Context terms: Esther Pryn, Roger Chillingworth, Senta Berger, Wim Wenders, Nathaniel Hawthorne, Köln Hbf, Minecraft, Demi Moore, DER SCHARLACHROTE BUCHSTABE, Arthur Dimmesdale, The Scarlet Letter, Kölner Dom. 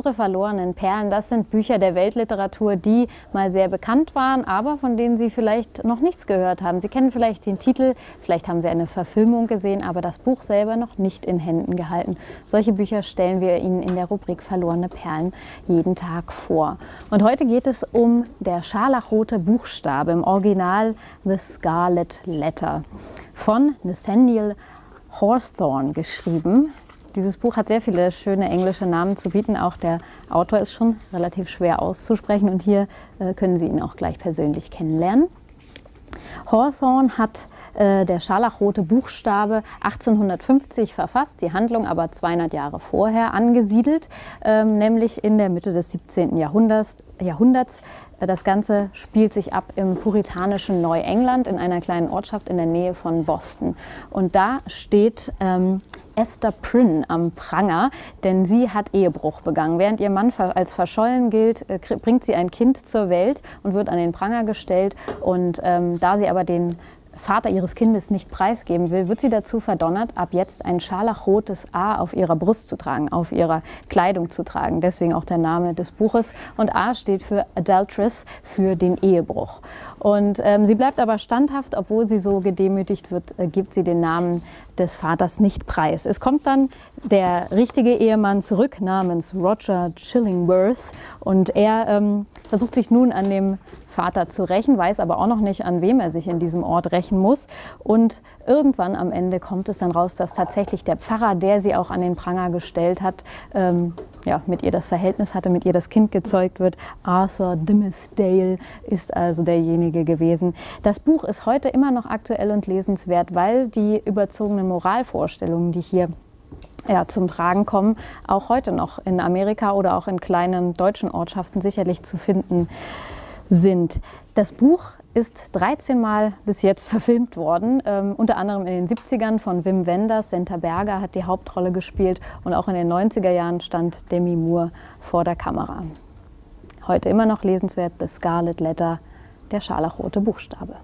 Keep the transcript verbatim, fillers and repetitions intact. Unsere verlorenen Perlen, das sind Bücher der Weltliteratur, die mal sehr bekannt waren, aber von denen Sie vielleicht noch nichts gehört haben. Sie kennen vielleicht den Titel, vielleicht haben Sie eine Verfilmung gesehen, aber das Buch selber noch nicht in Händen gehalten. Solche Bücher stellen wir Ihnen in der Rubrik Verlorene Perlen jeden Tag vor. Und heute geht es um Der scharlachrote Buchstabe, im Original The Scarlet Letter, von Nathaniel Hawthorne geschrieben. Dieses Buch hat sehr viele schöne englische Namen zu bieten. Auch der Autor ist schon relativ schwer auszusprechen und hier äh, können Sie ihn auch gleich persönlich kennenlernen. Hawthorne hat äh, Der scharlachrote Buchstabe achtzehnhundertfünfzig verfasst, die Handlung aber zweihundert Jahre vorher angesiedelt, ähm, nämlich in der Mitte des siebzehnten Jahrhunderts. Jahrhunderts. Das Ganze spielt sich ab im puritanischen Neuengland in einer kleinen Ortschaft in der Nähe von Boston. Und da steht ähm, Esther Pryn am Pranger, denn sie hat Ehebruch begangen. Während ihr Mann als verschollen gilt, äh, bringt sie ein Kind zur Welt und wird an den Pranger gestellt. Und ähm, da sie aber den Vater ihres Kindes nicht preisgeben will, wird sie dazu verdonnert, ab jetzt ein scharlachrotes A auf ihrer Brust zu tragen, auf ihrer Kleidung zu tragen. Deswegen auch der Name des Buches. Und A steht für Adulteress, für den Ehebruch. Und ähm, sie bleibt aber standhaft, obwohl sie so gedemütigt wird, äh, gibt sie den Namen des Vaters nicht preis. Es kommt dann der richtige Ehemann zurück, namens Roger Chillingworth. Und er ähm, versucht sich nun an dem Vater zu rächen, weiß aber auch noch nicht, an wem er sich in diesem Ort rächen muss. Und irgendwann am Ende kommt es dann raus, dass tatsächlich der Pfarrer, der sie auch an den Pranger gestellt hat, ähm, ja, mit ihr das Verhältnis hatte, mit ihr das Kind gezeugt wird. Arthur Dimmesdale ist also derjenige gewesen. Das Buch ist heute immer noch aktuell und lesenswert, weil die überzogenen Moralvorstellungen, die hier ja, zum Tragen kommen, auch heute noch in Amerika oder auch in kleinen deutschen Ortschaften sicherlich zu finden sind. Das Buch ist dreizehn Mal bis jetzt verfilmt worden, ähm, unter anderem in den siebzigern von Wim Wenders. Senta Berger hat die Hauptrolle gespielt und auch in den neunziger Jahren stand Demi Moore vor der Kamera. Heute immer noch lesenswert, The Scarlet Letter, der scharlachrote Buchstabe.